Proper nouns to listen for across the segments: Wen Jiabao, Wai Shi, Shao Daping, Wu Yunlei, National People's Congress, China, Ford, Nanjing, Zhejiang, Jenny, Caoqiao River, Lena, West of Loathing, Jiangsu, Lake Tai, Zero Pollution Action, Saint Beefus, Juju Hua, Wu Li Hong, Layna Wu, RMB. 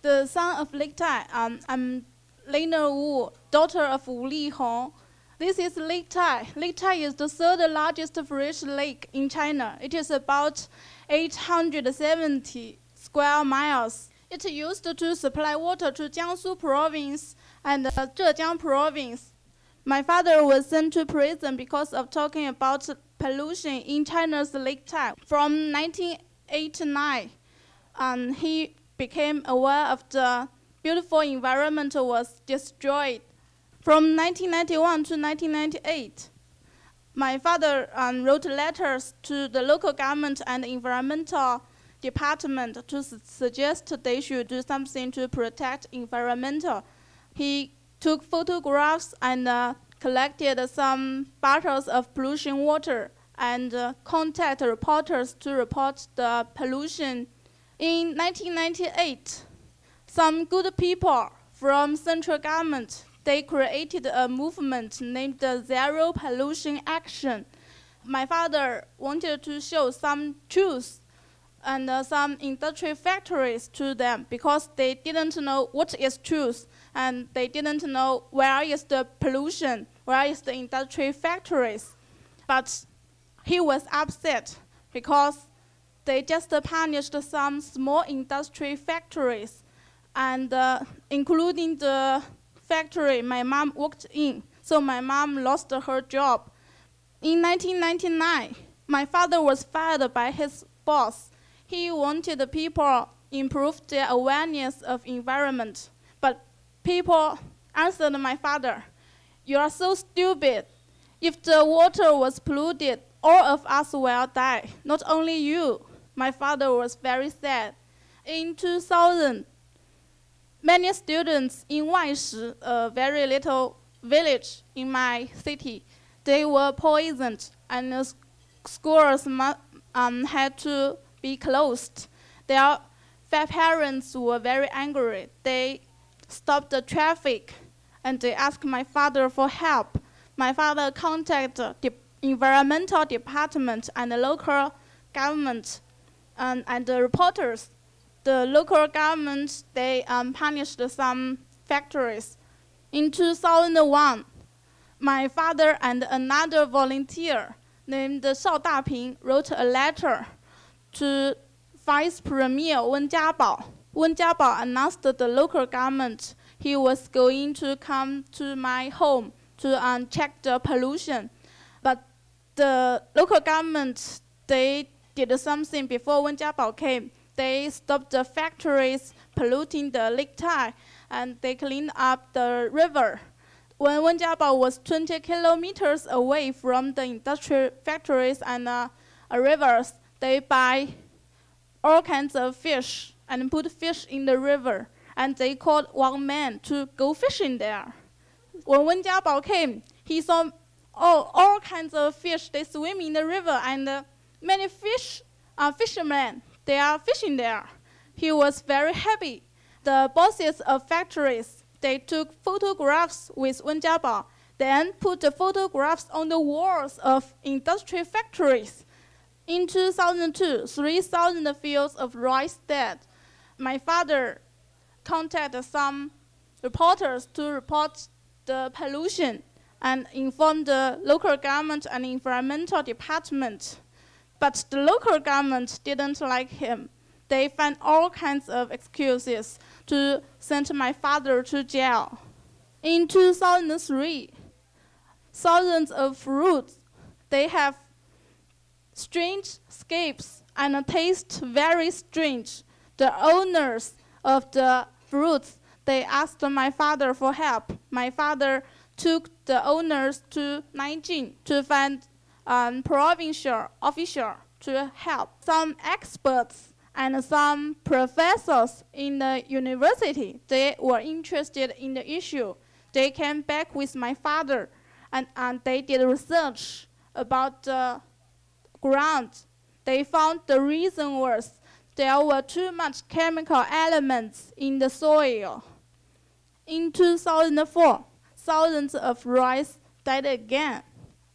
The son of Lake Tai, I'm Layna Wu, daughter of Wu Li Hong. This is Lake Tai. Lake Tai is the third largest fresh lake in China. It is about 870 square miles. It used to supply water to Jiangsu province and Zhejiang province. My father was sent to prison because of talking about pollution in China's Lake Tai. From 1989, he became aware of the beautiful environment was destroyed. From 1991 to 1998, my father wrote letters to the local government and environmental department to suggest they should do something to protect environmental. He took photographs and collected some bottles of pollution water and contact reporters to report the pollution. In 1998, some good people from central government, they created a movement named the Zero Pollution Action. My father wanted to show some truth and some industry factories to them because they didn't know what is truth and they didn't know where is the pollution, where is the industry factories. But he was upset because they just punished some small industry factories and including the factory my mom worked in. So my mom lost her job. In 1999, my father was fired by his boss. He wanted the people improve their awareness of environment. But people answered my father, "You are so stupid. If the water was polluted, all of us will die, not only you." My father was very sad. In 2000, many students in Wai Shi, a very little village in my city, they were poisoned and the schools had to be closed. Their parents were very angry. They stopped the traffic and they asked my father for help. My father contacted the environmental department and the local government and the reporters. The local government, they punished some factories. In 2001, my father and another volunteer named Shao Daping wrote a letter to Vice Premier Wen Jiabao. Wen Jiabao announced to the local government he was going to come to my home to check the pollution. But the local government, they did something before Wen Jiabao came. They stopped the factories polluting the Lake Tai and they cleaned up the river. When Wen Jiabao was 20 kilometers away from the industrial factories and rivers, they buy all kinds of fish and put fish in the river, and they called one man to go fishing there. When Wen Jiabao came, he saw all kinds of fish. They swim in the river, and many fish fishermen, they are fishing there. He was very happy. The bosses of factories, they took photographs with Wen Jiabao, then put the photographs on the walls of industrial factories. In 2002, 3,000 fields of rice dead. My father contacted some reporters to report the pollution and inform the local government and environmental department. But the local government didn't like him. They found all kinds of excuses to send my father to jail. In 2003, thousands of fruits, they have strange scapes and taste very strange. The owners of the fruits, they asked my father for help. My father took the owners to Nanjing to find a provincial official to help. Some experts and some professors in the university, they were interested in the issue. They came back with my father and they did research about the ground. They found the reason was there were too much chemical elements in the soil. In 2004, thousands of rice died again.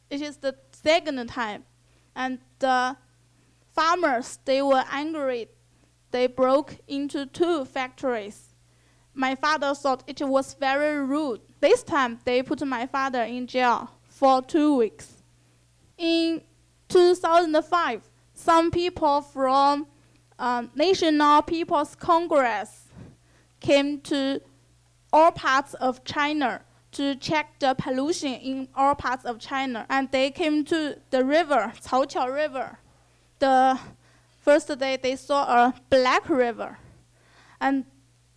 It is the second time. And the farmers, they were angry. They broke into two factories. My father thought it was very rude. This time, they put my father in jail for 2 weeks. In 2005, some people from National People's Congress came to all parts of China to check the pollution in all parts of China. And they came to the river, Caoqiao River. The first day, they saw a black river. And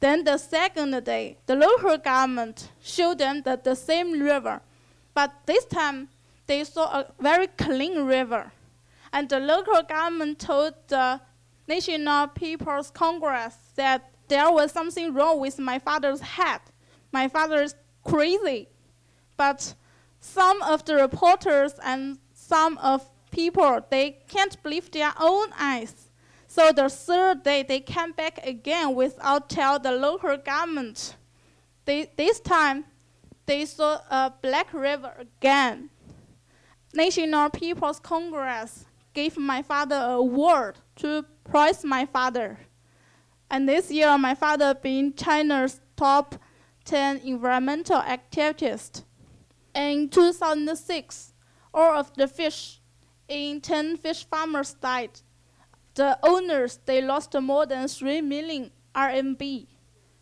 then the second day, the local government showed them that the same river. But this time, they saw a very clean river. And the local government told the National People's Congress that there was something wrong with my father's head. My father is crazy. But some of the reporters and some of people, they can't believe their own eyes. So the third day, they came back again without telling the local government. This time, they saw a black river again. National People's Congress gave my father an award to praise my father. And this year, my father being China's top 10 environmental activist. In 2006, all of the fish in 10 fish farmers died. The owners, they lost more than 3 million RMB.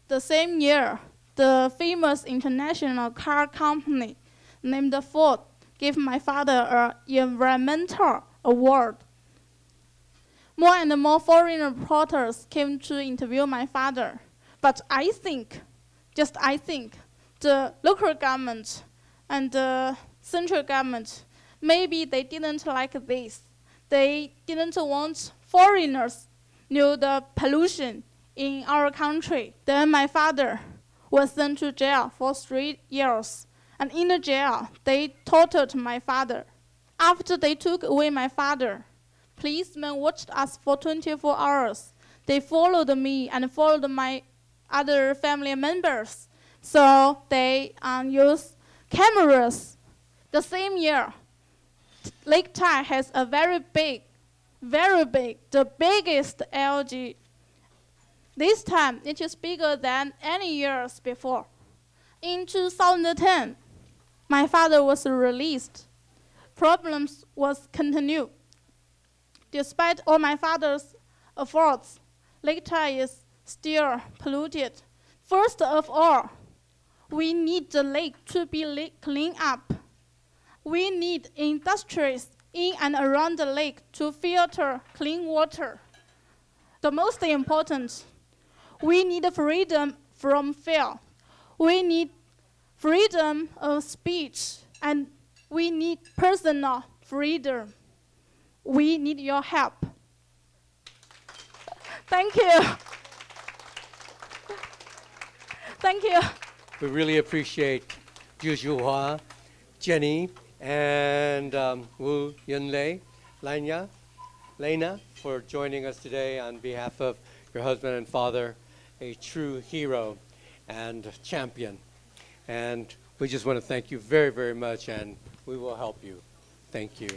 The same year, the famous international car company named Ford gave my father an environmental award. More and more foreign reporters came to interview my father. But I think, just I think, the local government and the central government, maybe they didn't like this. They didn't want foreigners knew the pollution in our country. Then my father was sent to jail for 3 years. And in the jail, they tortured my father. After they took away my father, policemen watched us for 24 hours. They followed me and followed my other family members. So they used cameras. The same year, Lake Tai has a very big, the biggest algae. This time, it is bigger than any years before. In 2010, my father was released. Problems was continued. Despite all my father's efforts, Lake Tai is still polluted. First of all, we need the lake to be cleaned up. We need industries in and around the lake to filter clean water. The most important, we need freedom from fear. We need freedom of speech, and we need personal freedom. We need your help. Thank you. Thank you. We really appreciate Juju Hua, Jenny, and Wu Yunlei, Lena, for joining us today on behalf of your husband and father, a true hero and champion. And we just want to thank you very, very much, and we will help you. Thank you.